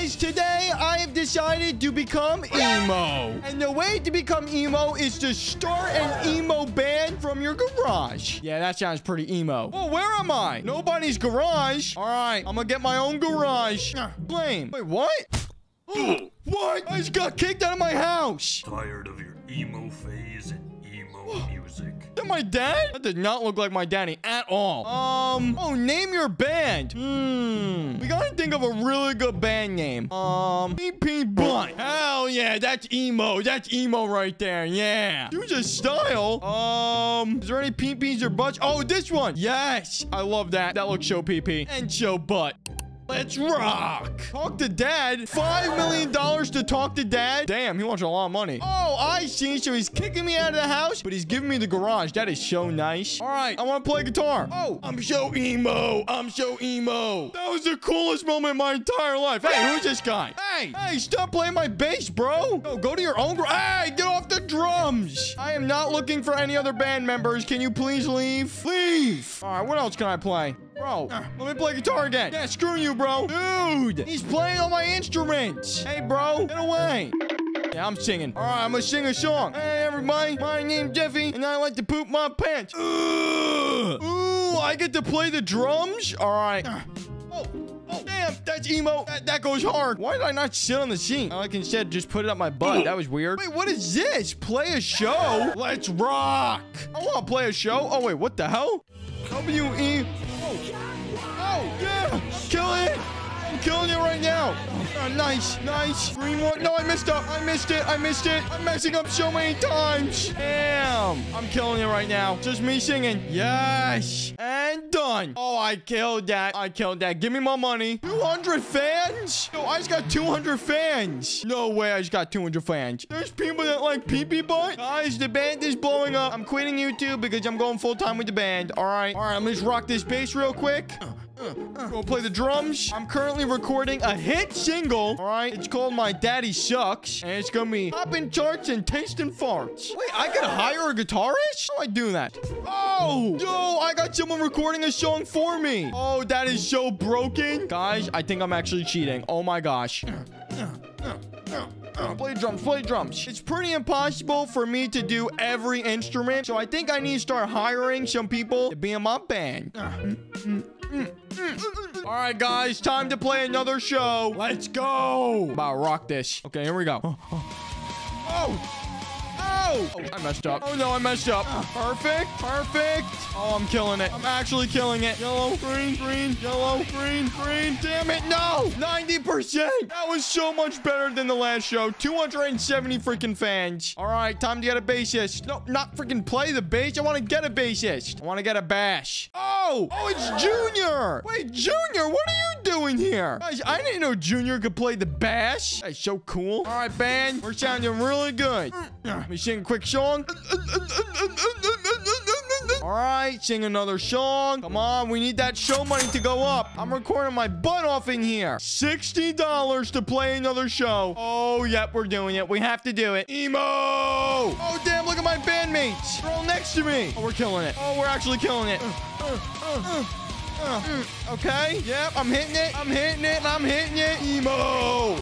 guys, today I have decided to become emo. And the way to become emo is to start an emo band from your garage. Yeah, that sounds pretty emo. Oh, where am I? Nobody's garage. All right, I'm gonna get my own garage. Blame. Wait, what? What? I just got kicked out of my house. Tired of your emo phase and emo music. Is that my dad? That did not look like my daddy at all. Oh, name your band. We gotta think of a really good band name. BP Blunt. Hell yeah, that's emo. That's emo right there. Yeah. Choose a style. Is there any peepees or butts? Oh, this one. Yes. I love that. That looks so peepee and so butt. Let's rock. Talk to dad. $5 million to talk to dad. Damn, he wants a lot of money. Oh, I see. So he's kicking me out of the house, but he's giving me the garage. That is so nice. All right, I want to play guitar. Oh, I'm so emo. I'm so emo. That was the coolest moment of my entire life. Hey, who's this guy? Hey, stop playing my bass, bro. No, go to your own. Hey, get off the drums. I am not looking for any other band members. Can you please leave? Leave. All right, what else can I play? Bro, let me play guitar again. Yeah, screw you, bro. Dude, he's playing all my instruments. Hey, bro, get away. Yeah, I'm singing. All right, I'm gonna sing a song. Hey, everybody, my name's Jeffy, and I like to poop my pants. Ooh, I get to play the drums? All right. Oh, damn, that's emo. That goes hard. Why did I not sit on the seat? I can instead just put it up my butt. That was weird. Wait, what is this? Play a show? Let's rock. I wanna play a show. Oh, wait, what the hell? W-E. Oh, yeah. Kill it. I'm killing it right now. Oh, nice. Green one. No, I messed up. I missed it. I'm messing up so many times. Damn. I'm killing it right now. Just me singing. Yes. And done. Oh, I killed that. Give me my money. 200 fans? No, I just got 200 fans. No way I just got 200 fans. There's people that like pee-pee butt. Guys, the band is blowing up. I'm quitting YouTube because I'm going full-time with the band. All right. I'm just rock this bass real quick. Go play the drums. I'm currently recording a hit single. All right, it's called "My Daddy Sucks," and it's gonna be popping charts and tasting farts. Wait, I could hire a guitarist? How do I do that? Oh, yo, I got someone recording a song for me. Oh, that is so broken, guys. I think I'm actually cheating. Oh my gosh. Play drums. It's pretty impossible for me to do every instrument, so I think I need to start hiring some people to be in my band. All right, guys, time to play another show. Let's go. I'm about to rock this. Okay, here we go. Oh, I messed up. Oh, no, I messed up. Perfect. Oh, I'm killing it. I'm actually killing it. Yellow, green. Damn it, no. 90%. That was so much better than the last show. 270 freaking fans. All right, time to get a bassist. No, not freaking play the bass. I want to get a bassist. I want to get a bass. Oh, it's Junior. Wait, Junior, what are you doing here? Guys, I didn't know Junior could play the bass. That's so cool. All right, band, we're sounding really good. Let me sing a quick song. All right, sing another song. Come on, we need that show money to go up. I'm recording my butt off in here. $60 to play another show. Oh, yep, we're doing it. We have to do it. Emo! Oh, damn, look at my bandmates. They're all next to me. Oh, we're killing it. Oh, we're actually killing it. Okay, yep, I'm hitting it. Emo!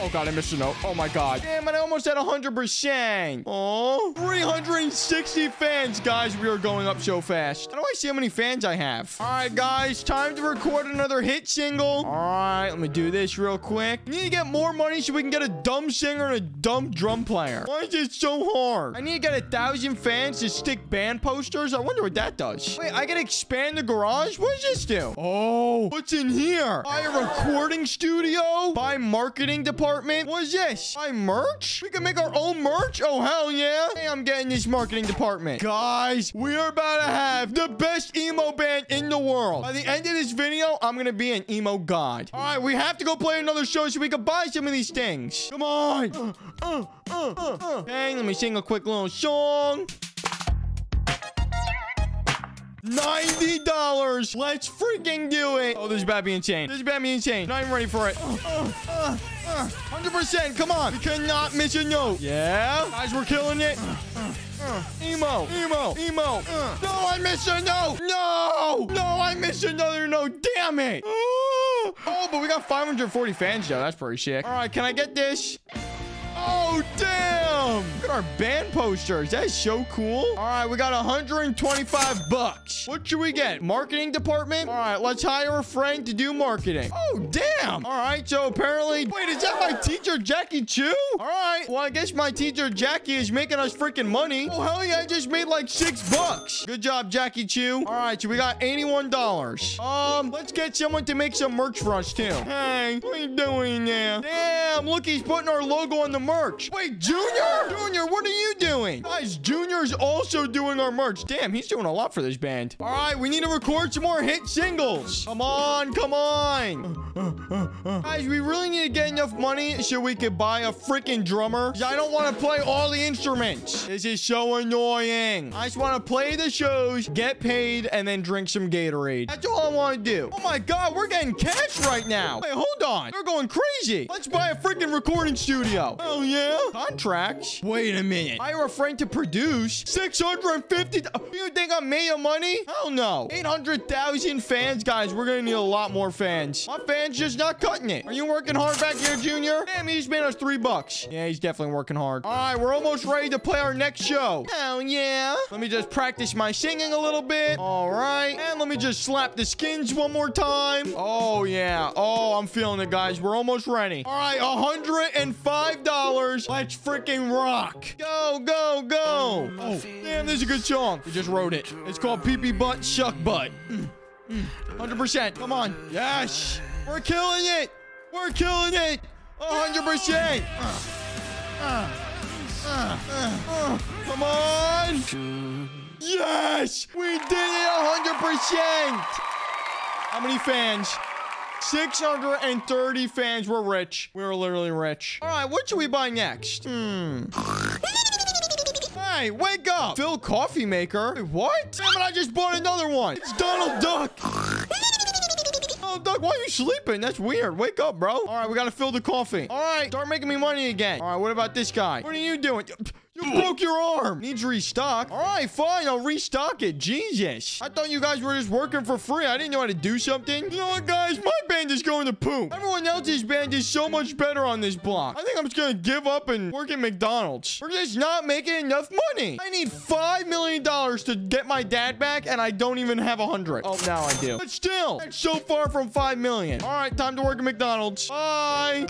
Oh, God, I missed a note. Oh, my God. Damn it, I almost had 100%. Oh, 360 fans, guys. We are going up so fast. How do I see how many fans I have? All right, guys, time to record another hit single. All right, let me do this real quick. I need to get more money so we can get a dumb singer and a dumb drum player. Why is it so hard? I need to get 1,000 fans to stick band posters. I wonder what that does. Wait, I can expand the garage? What does this do? Oh, what's in here? Buy a recording studio? Buy marketing department? What is this? Buy merch? We can make our own merch? Oh, hell yeah. Hey, I'm getting this marketing department. Guys, we are about to have the best emo band in the world. By the end of this video, I'm going to be an emo god. All right, we have to go play another show so we can buy some of these things. Come on. Dang, let me sing a quick little song. $90. Let's freaking do it. Oh, this is about to be insane. Not even ready for it. 100%. Come on. We cannot miss a note. Yeah. Guys, we're killing it. Emo. No, I missed a note. No, I missed another note. Damn it. Oh, but we got 540 fans, though. That's pretty sick. All right, can I get this? Oh, damn. Look at our band posters. That's so cool. All right, we got 125 bucks. What should we get? Marketing department? All right, let's hire a friend to do marketing. Oh, damn. All right, so apparently... Wait, is that my teacher, Jackie Chew? All right. Well, I guess my teacher, Jackie, is making us freaking money. Oh, hell yeah, I just made like $6. Good job, Jackie Chew. All right, so we got $81. Let's get someone to make some merch for us, too. Hey, what are you doing now? Damn, look, he's putting our logo on the merch. Wait, Junior? Junior, what are you doing? Guys, Junior's also doing our merch. Damn, he's doing a lot for this band. All right, we need to record some more hit singles. Come on, come on. Guys, we really need to get enough money so we could buy a freaking drummer. I don't want to play all the instruments. This is so annoying. I just want to play the shows, get paid, and then drink some Gatorade. That's all I want to do. Oh my God, we're getting cash right now. Wait, hold on. They're going crazy. Let's buy a freaking recording studio. Oh, yeah? Contracts? Wait a minute. Hire a friend to produce? $650? You think I made your money? Hell no. 800,000 fans. Guys, we're going to need a lot more fans. My fans just not cutting it. Are you working hard back here, Junior? Damn, he's made us $3. Yeah, he's definitely working hard. All right, we're almost ready to play our next show. Hell yeah. Let me just practice my singing a little bit. All right. And let me just slap the skins one more time. Oh, yeah. Oh, I'm feeling it, guys. We're almost ready. All right, $105. Let's freaking rock. Go, go, go. Oh, damn, this is a good song. I just wrote it. It's called Pee Pee Butt Shuck Butt. 100%. Come on. Yes. We're killing it. We're killing it. 100%. Come on. Yes. We did it 100%. How many fans? 630 fans. We're rich. We're literally rich. All right, what should we buy next? Hey, wake up. Phil Coffee Maker. Wait, what? Damn it, I just bought another one. It's Donald Duck. Donald Duck, why are you sleeping? That's weird. Wake up, bro. All right, we got to fill the coffee. All right, start making me money again. All right, what about this guy? What are you doing? You broke your arm. Needs restock. All right, fine. I'll restock it. Jesus. I thought you guys were just working for free. I didn't know how to do something. You know what, guys? My band is going to poop. Everyone else's band is so much better on this block. I think I'm just going to give up and work at McDonald's. We're just not making enough money. I need $5 million to get my dad back, and I don't even have 100. Oh, now I do. But still, that's so far from $5 million. All right, time to work at McDonald's. Bye.